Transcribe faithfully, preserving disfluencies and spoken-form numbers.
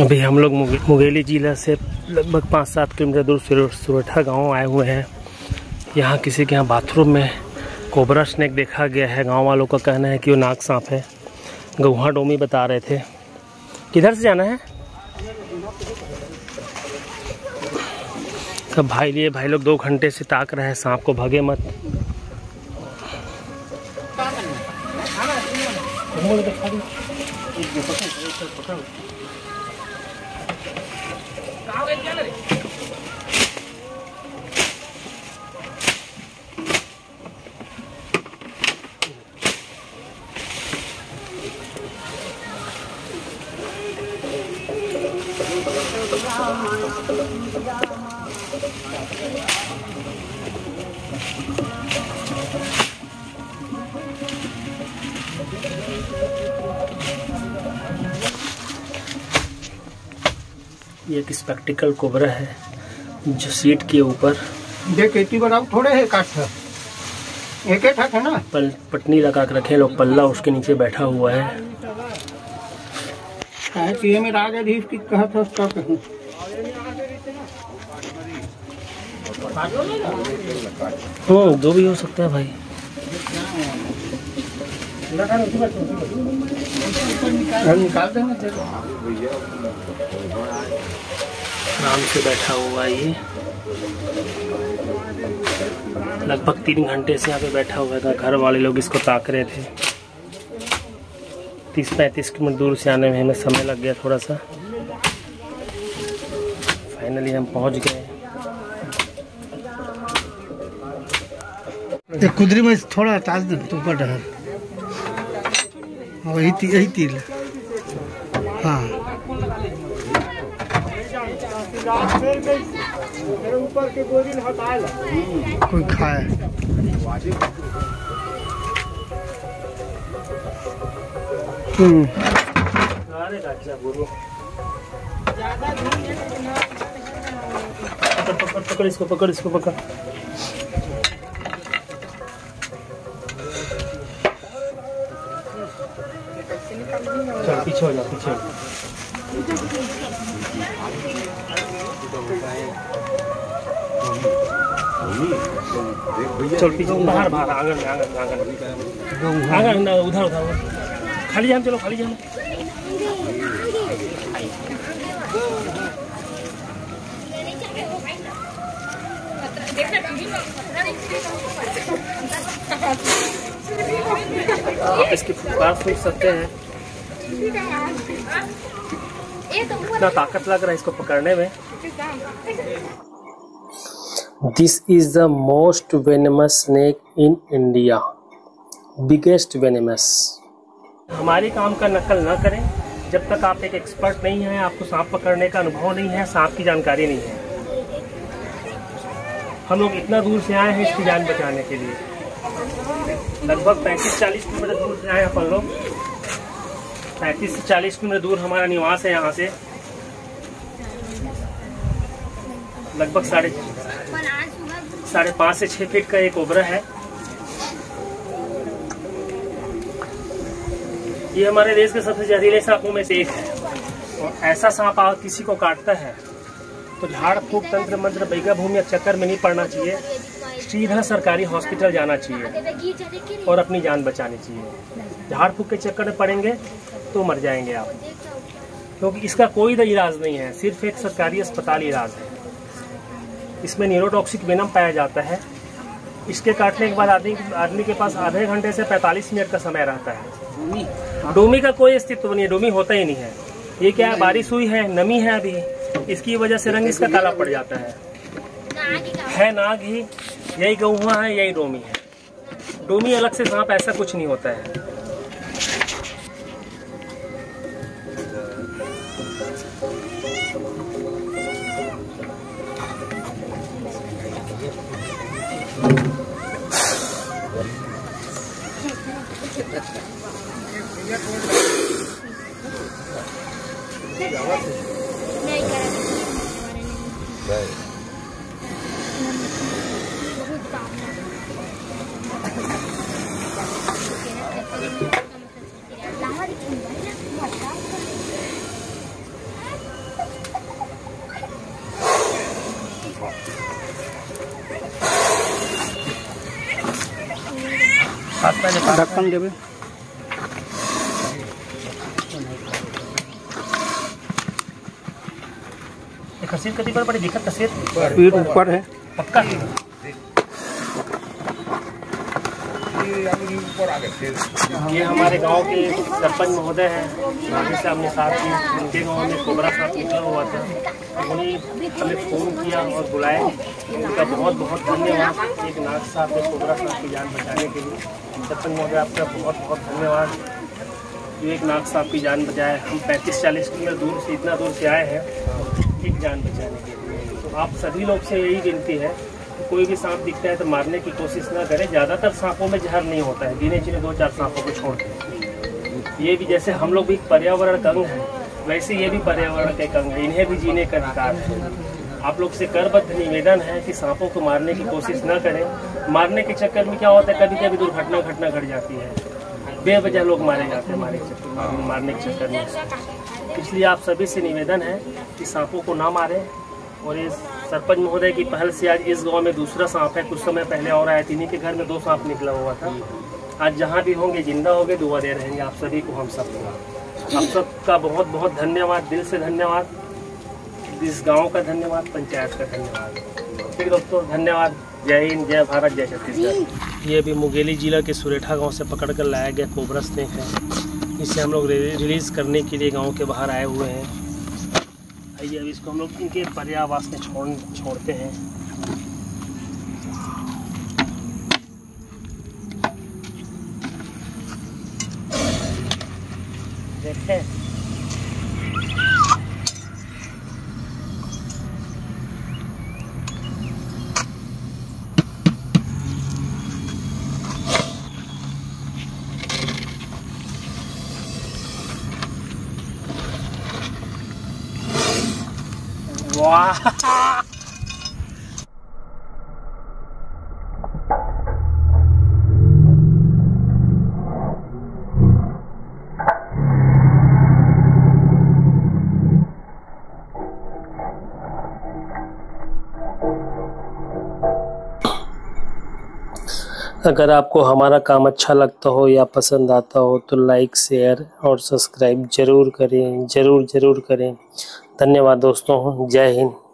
अभी हम लोग मुगेली जिला से लगभग पाँच सात किलोमीटर दूर सुरेठा गांव आए हुए हैं। यहाँ किसी के यहाँ बाथरूम में कोबरा स्नेक देखा गया है। गांव वालों का कहना है कि वो नाग सांप है। गौहा डोमी बता रहे थे। किधर से जाना है सब भाई लिए भाई लोग दो घंटे से ताक रहे हैं सांप को। भागे मत। ये एक स्पेक्टिकल कोबरा है जो सीट के ऊपर देख इतनी बड़ा थोड़े है काट एक एक है ना पल पटनी लगा कर रखे लोग। पल्ला उसके नीचे बैठा हुआ है। राजाधीश की कहा था उसका कहूँ तो दो भी हो सकता है भाई। आराम से बैठा हुआ है ये। लगभग तीन घंटे से यहाँ पे बैठा हुआ था। घर वाले लोग इसको ताक रहे थे। तीस पैंतीस किलोमीटर दूर से आने में हमें समय लग गया थोड़ा सा। फाइनली हम पहुंच गए। कुदरी में थोड़ा ताज तो ऊपर डर यही तीर। हाँ कोई खाए पकड़ पकड़ इसको पकड़ इसको पकड़। चल पीछे हो जा पीछे। चल पीछे बाहर बाहर आंगन में आंगन आंगन आंगन ना उधर उधर खाली जाम। चलो खाली जाम। आप इसकी फुफकार फूक सकते हैं। इतना ताकत लग रहा है इसको पकड़ने में। This is the most venomous snake in India. Biggest venomous. हमारे काम का नकल ना करें जब तक आप एक एक्सपर्ट नहीं हैं। आपको सांप पकड़ने का अनुभव नहीं है। सांप की जानकारी नहीं है। हम लोग इतना दूर से आए हैं इसकी जान बचाने के लिए। लगभग पैंतीस चालीस किलोमीटर दूर से आए हैं अपन लोग। पैंतीस से चालीस किलोमीटर दूर हमारा निवास है। यहाँ से लगभग साढ़े साढ़े पाँच से छः फीट का एक कोबरा है। ये हमारे देश के सबसे जहरीले सांपों में से एक है। और ऐसा सांप आग किसी को काटता है तो झाड़ फूक तंत्र मंत्र बैगा भूमि या चक्कर में नहीं पड़ना चाहिए। सीधा सरकारी हॉस्पिटल जाना चाहिए और अपनी जान बचानी चाहिए। झाड़ फूक के चक्कर में पड़ेंगे तो मर जाएंगे आप, क्योंकि तो इसका कोई इलाज नहीं है। सिर्फ एक सरकारी अस्पताल इलाज है। इसमें न्यूरोटॉक्सिक वेनम पाया जाता है। इसके काटने के बाद आदमी आदमी के पास आधे घंटे से पैंतालीस मिनट का समय रहता है। डोमी का कोई अस्तित्व नहीं है। डोमी होता ही नहीं है। ये क्या है, बारिश हुई है, नमी है अभी, इसकी वजह से रंग इसका काला पड़ जाता है। है नाग ही, यही गौवा है, यही डोमी है। डोमी अलग से सांप ऐसा कुछ नहीं होता है। ढक्कन देबे एकर सिर कति पर पड़ी दिखत त सिर पीठ ऊपर है पक्का ऊपर आ गए। ये हमारे गांव के सरपंच महोदय हैं, से हमने साथ ही उनके गाँव में कोबरा साथ निकला हुआ था, उन्होंने हमें फ़ोन किया और बुलाए, उनका बहुत बहुत धन्यवाद। एक नाथ साहब ने कोबरा साहब की जान बचाने के लिए, सरपंच महोदय आपका बहुत बहुत धन्यवाद जो एक नाथ साहब की जान बचाए। हम पैंतीस चालीस किलोमीटर दूर से इतना दूर से आए हैं एक जान बचाने के लिए। तो आप सभी लोग से यही विनती है, कोई भी सांप दिखता है तो मारने की कोशिश ना करें। ज़्यादातर सांपों में जहर नहीं होता है, गिने चुने दो चार सांपों को छोड़ दें। ये भी जैसे हम लोग भी पर्यावरण कंग हैं, वैसे ये भी पर्यावरण के कंग हैं, इन्हें भी जीने का अधिकार है। आप लोग से करबद्ध निवेदन है कि सांपों को मारने की कोशिश ना करें। मारने के चक्कर में क्या होता है, कभी कभी दुर्घटना घटना घट जाती है, बेवजह लोग मारे जाते हैं मारे चक्कर मारने के चक्कर में। इसलिए आप सभी से निवेदन है कि सांपों को ना मारें। और ये सरपंच महोदय की पहल से आज इस गांव में दूसरा सांप है, कुछ समय पहले और आया, इन्हीं के घर में दो सांप निकला हुआ था। आज जहां भी होंगे, जिंदा होंगे, दुआ दे रहेंगे आप सभी को, हम सब को। आप सबका बहुत बहुत धन्यवाद, दिल से धन्यवाद, इस गांव का धन्यवाद, पंचायत का धन्यवाद। ठीक दोस्तों, धन्यवाद। जय हिंद, जय भारत, जय छत्तीसगढ़। ये भी मुंगेली जिला के सुरेठा गाँव से पकड़ कर लाया गया कोबरा स्नेक है, इसे हम लोग रिलीज करने के लिए गाँव के बाहर आए हुए हैं। आइए अब इसको हम लोग इनके पर्यावास में छोड़ छोड़ते हैं। देखें वाह, अगर आपको हमारा काम अच्छा लगता हो या पसंद आता हो तो लाइक शेयर और सब्सक्राइब जरूर करें, जरूर जरूर करें। धन्यवाद दोस्तों, जय हिंद।